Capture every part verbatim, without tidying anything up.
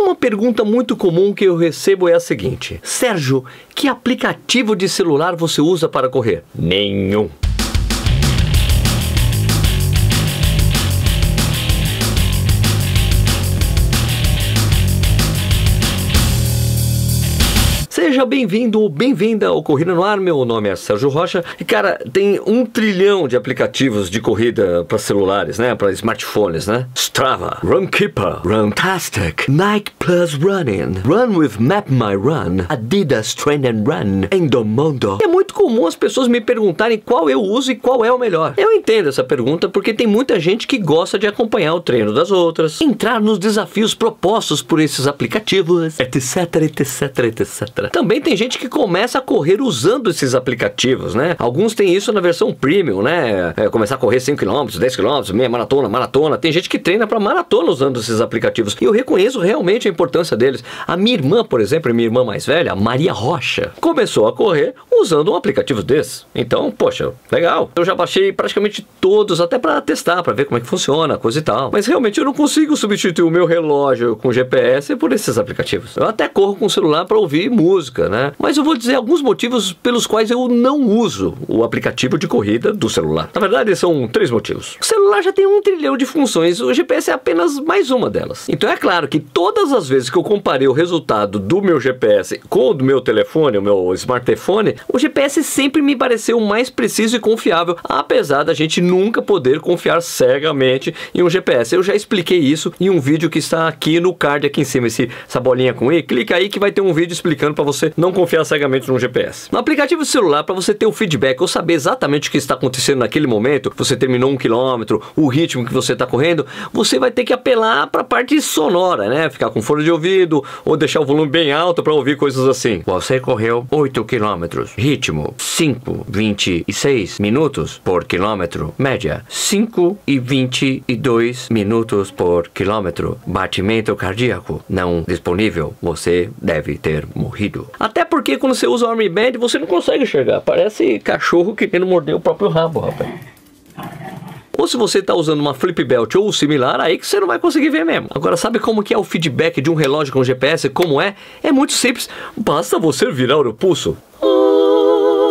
Uma pergunta muito comum que eu recebo é a seguinte: Sérgio, que aplicativo de celular você usa para correr? Nenhum. Seja bem-vindo ou bem-vinda ao Corrida no Ar, meu nome é Sérgio Rocha e, cara, tem um trilhão de aplicativos de corrida para celulares, né, para smartphones, né? Strava, RunKeeper, Runtastic, Nike Plus Running, Run with Map My Run, Adidas Train and Run, Endomondo. É muito comum as pessoas me perguntarem qual eu uso e qual é o melhor. Eu entendo essa pergunta porque tem muita gente que gosta de acompanhar o treino das outras, entrar nos desafios propostos por esses aplicativos, etc, etc, et cetera. Também tem gente que começa a correr usando esses aplicativos, né? Alguns têm isso na versão premium, né? É, começar a correr cinco quilômetros, dez quilômetros, meia maratona, maratona. Tem gente que treina para maratona usando esses aplicativos. E eu reconheço realmente a importância deles. A minha irmã, por exemplo, minha irmã mais velha, a Maria Rocha, começou a correr usando um aplicativo desse. Então, poxa, legal. Eu já baixei praticamente todos, até para testar, para ver como é que funciona, coisa e tal. Mas realmente eu não consigo substituir o meu relógio com G P S por esses aplicativos. Eu até corro com o celular para ouvir música. Música, né? Mas eu vou dizer alguns motivos pelos quais eu não uso o aplicativo de corrida do celular. Na verdade, são três motivos. O celular já tem um trilhão de funções, o G P S é apenas mais uma delas. Então é claro que todas as vezes que eu comparei o resultado do meu G P S com o do meu telefone, o meu smartphone, o G P S sempre me pareceu mais preciso e confiável, apesar da gente nunca poder confiar cegamente em um G P S. Eu já expliquei isso em um vídeo que está aqui no card, aqui em cima, esse, essa bolinha com i. Clica aí que vai ter um vídeo explicando para você não confiar cegamente no G P S. No aplicativo de celular, para você ter o feedback ou saber exatamente o que está acontecendo naquele momento, você terminou um quilômetro, o ritmo que você está correndo, você vai ter que apelar para a parte sonora, né? Ficar com fone de ouvido ou deixar o volume bem alto para ouvir coisas assim. Você correu oito quilômetros, ritmo cinco vírgula vinte e seis minutos por quilômetro, média cinco vírgula vinte e dois minutos por quilômetro, batimento cardíaco não disponível, você deve ter morrido. Até porque quando você usa o Armband você não consegue enxergar, parece cachorro querendo morder o próprio rabo, rapaz. Ou se você está usando uma Flip Belt ou similar, aí que você não vai conseguir ver mesmo. Agora, sabe como que é o feedback de um relógio com G P S? Como é? É muito simples, basta você virar o pulso.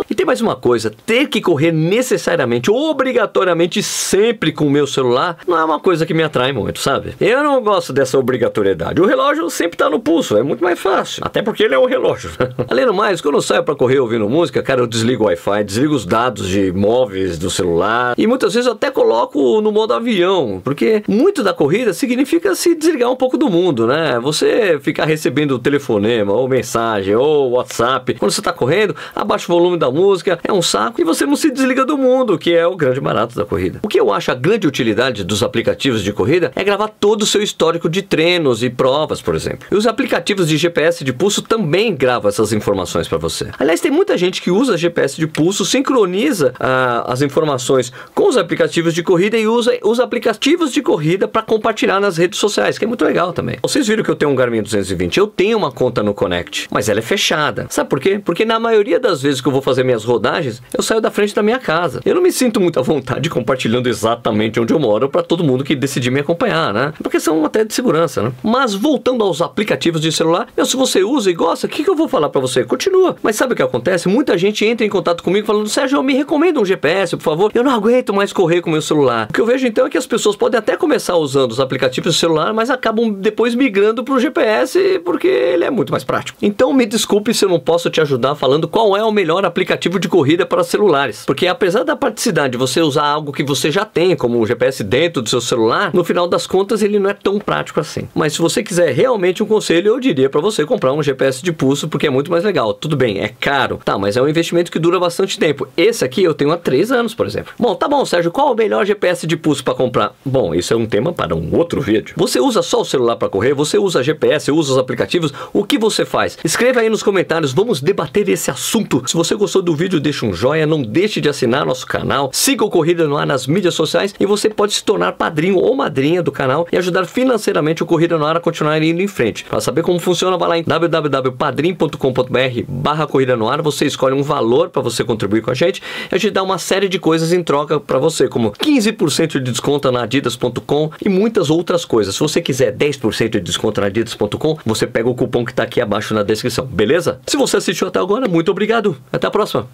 E tem mais uma coisa, ter que correr necessariamente, obrigatoriamente, sempre com o meu celular, não é uma coisa que me atrai muito, sabe? Eu não gosto dessa obrigatoriedade. O relógio sempre tá no pulso, é muito mais fácil. Até porque ele é um relógio. Além do mais, quando eu saio pra correr ouvindo música, cara, eu desligo o Wi-Fi, desligo os dados de móveis do celular. E muitas vezes eu até coloco no modo avião, porque muito da corrida significa se desligar um pouco do mundo, né? Você ficar recebendo telefonema, ou mensagem, ou WhatsApp. Quando você tá correndo, abaixa o volume da música, é um saco, e você não se desliga do mundo, que é o grande barato da corrida. O que eu acho a grande utilidade dos aplicativos de corrida é gravar todo o seu histórico de treinos e provas, por exemplo. E os aplicativos de G P S de pulso também gravam essas informações para você. Aliás, tem muita gente que usa G P S de pulso, sincroniza ah, as informações com os aplicativos de corrida e usa os aplicativos de corrida para compartilhar nas redes sociais, que é muito legal também. Vocês viram que eu tenho um Garmin duzentos e vinte, eu tenho uma conta no Connect, mas ela é fechada. Sabe por quê? Porque na maioria das vezes que eu vou fazer minhas rodagens, eu saio da frente da minha casa. Eu não me sinto muito à vontade compartilhando exatamente onde eu moro para todo mundo que decidir me acompanhar, né? Por questão até de segurança, né? Mas voltando aos aplicativos de celular, eu, se você usa e gosta, o que, que eu vou falar para você? Continua. Mas sabe o que acontece? Muita gente entra em contato comigo falando: Sérgio, eu me recomendo um G P S, por favor. Eu não aguento mais correr com o meu celular. O que eu vejo então é que as pessoas podem até começar usando os aplicativos de celular, mas acabam depois migrando para o G P S porque ele é muito mais prático. Então me desculpe se eu não posso te ajudar falando qual é o melhor aplicativo aplicativo de corrida para celulares, porque apesar da praticidade de você usar algo que você já tem como o G P S dentro do seu celular, no final das contas ele não é tão prático assim. Mas se você quiser realmente um conselho, eu diria para você comprar um G P S de pulso, porque é muito mais legal. Tudo bem, é caro, tá, mas é um investimento que dura bastante tempo. Esse aqui eu tenho há três anos, por exemplo. Bom, tá bom, Sérgio, qual é o melhor G P S de pulso para comprar? Bom, isso é um tema para um outro vídeo. Você usa só o celular para correr? Você usa G P S? Usa os aplicativos? O que você faz? Escreva aí nos comentários, vamos debater esse assunto. Se você gostou do do vídeo, deixa um joinha, não deixe de assinar nosso canal, siga o Corrida no Ar nas mídias sociais e você pode se tornar padrinho ou madrinha do canal e ajudar financeiramente o Corrida no Ar a continuar indo em frente. Para saber como funciona, vai lá em w w w ponto padrim ponto com ponto br barra Corrida no Ar, você escolhe um valor para você contribuir com a gente e a gente dá uma série de coisas em troca para você, como quinze por cento de desconto na adidas ponto com e muitas outras coisas. Se você quiser dez por cento de desconto na adidas ponto com, você pega o cupom que está aqui abaixo na descrição, beleza? Se você assistiu até agora, muito obrigado. Até a próxima.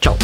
Tchau.